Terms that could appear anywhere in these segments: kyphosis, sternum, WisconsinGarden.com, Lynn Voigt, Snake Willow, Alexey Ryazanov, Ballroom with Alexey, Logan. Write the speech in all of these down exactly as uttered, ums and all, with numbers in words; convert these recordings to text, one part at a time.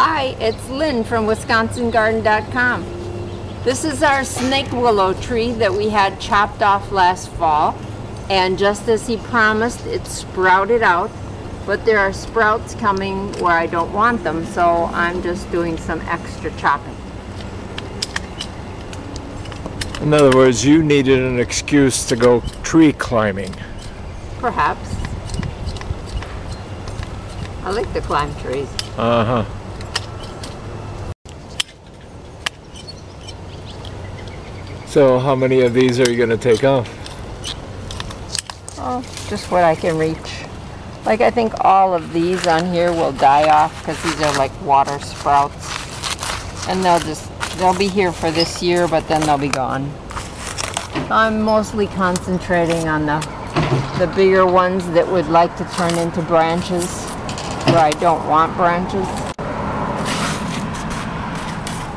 Hi, it's Lynn from Wisconsin Garden dot com. This is our snake willow tree that we had chopped off last fall, and just as he promised, it sprouted out, but there are sprouts coming where I don't want them, so I'm just doing some extra chopping. In other words, you needed an excuse to go tree climbing. Perhaps. I like to climb trees. Uh-huh. So how many of these are you going to take off? Oh, just what I can reach. Like, I think all of these on here will die off because these are like water sprouts. And they'll just, they'll be here for this year, but then they'll be gone. I'm mostly concentrating on the, the bigger ones that would like to turn into branches where I don't want branches.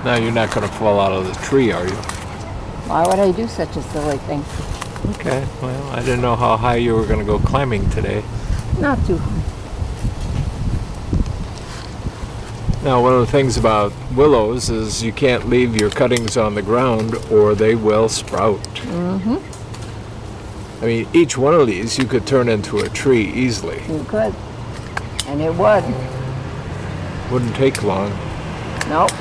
Now you're not going to fall out of the tree, are you? Why would I do such a silly thing? Okay, well, I didn't know how high you were going to go climbing today. Not too high. Now, one of the things about willows is you can't leave your cuttings on the ground or they will sprout. Mm-hmm. I mean, each one of these you could turn into a tree easily. You could. And it would. Wouldn't take long. Nope.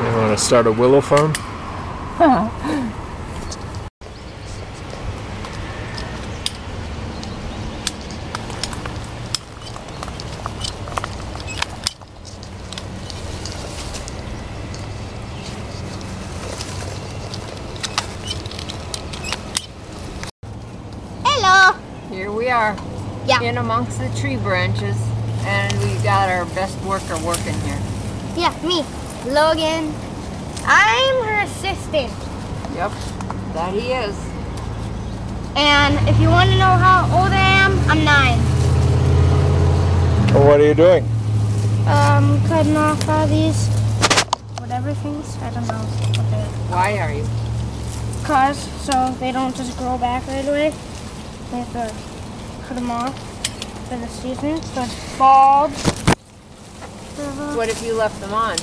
You want to start a willow farm? Hello! Here we are. Yeah. In amongst the tree branches, and we got our best worker working here. Yeah, me. Logan. I'm her assistant. Yep, that he is. And if you want to know how old I am, I'm nine. Well, what are you doing? Um, cutting off all these whatever things. I don't know what they are. Why are you? Because, so they don't just grow back right away. They have to cut them off for the season, so it's bald. What if you left them on?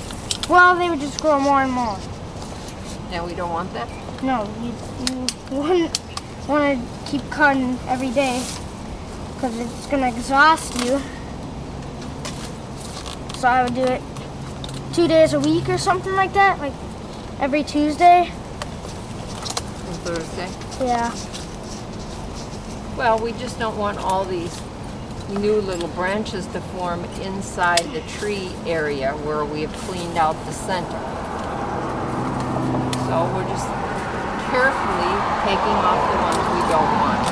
Well, they would just grow more and more. Now we don't want that? No, you, you wouldn't want to keep cutting every day because it's going to exhaust you. So I would do it two days a week or something like that, like every Tuesday. And Thursday? Yeah. Well, we just don't want all these new little branches to form inside the tree area where we have cleaned out the center. So we're just carefully taking off the ones we don't want.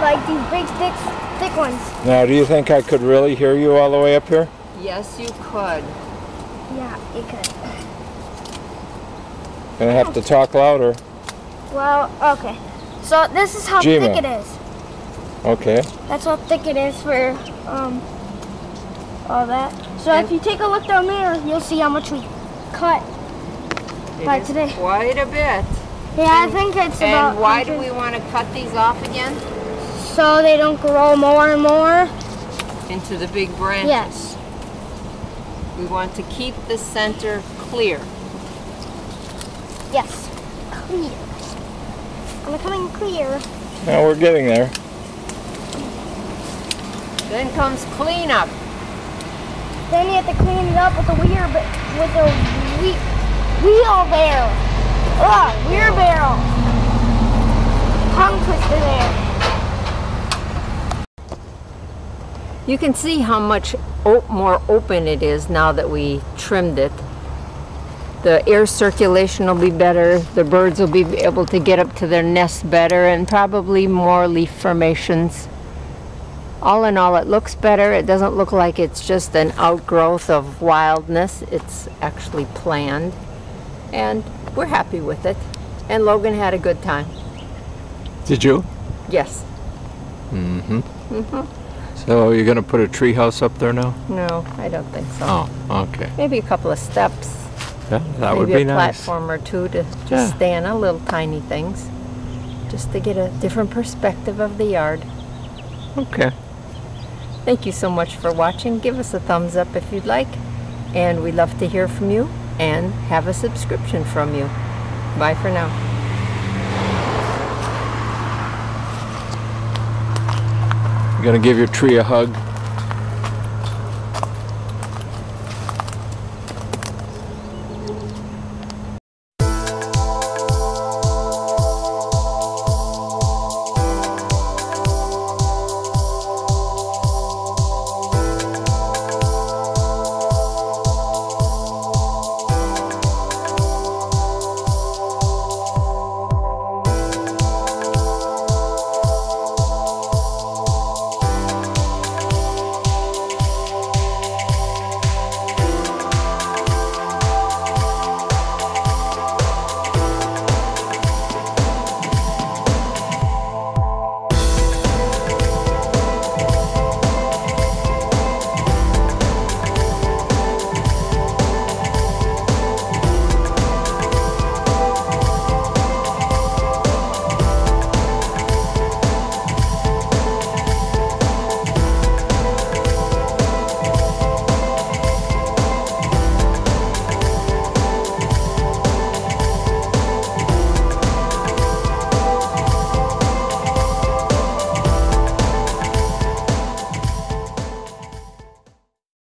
Like these big thick, thick ones. Now, do you think I could really hear you all the way up here? Yes, you could. Yeah, you could. Gonna have to talk louder. Well, okay. So this is how thick it is. Okay. That's how thick it is for um, all that. So and if you take a look down there, you'll see how much we cut by today. Quite a bit. Yeah, and I think it's and about... And why do we want to cut these off again? So they don't grow more and more. Into the big branches. Yes. We want to keep the center clear. Yes. Clear. I'm becoming clear. Now we're getting there. Then comes cleanup. Then you have to clean it up with a weir, but with a whe wheelbarrow. Ah, weir barrel. Tongue twister there. You can see how much op more open it is now that we trimmed it. The air circulation will be better. The birds will be able to get up to their nests better, and probably more leaf formations. All in all, it looks better. It doesn't look like it's just an outgrowth of wildness. It's actually planned, and we're happy with it. And Logan had a good time. Did you? Yes. Mm-hmm. Mm-hmm. So you're gonna put a tree house up there now? No, I don't think so. Oh, okay. Maybe a couple of steps. Yeah, that would be nice. Maybe a platform or two to just yeah. stand on little tiny things, just to get a different perspective of the yard. Okay. Thank you so much for watching. Give us a thumbs up if you'd like, and we love to hear from you and have a subscription from you. Bye for now. You're gonna give your tree a hug.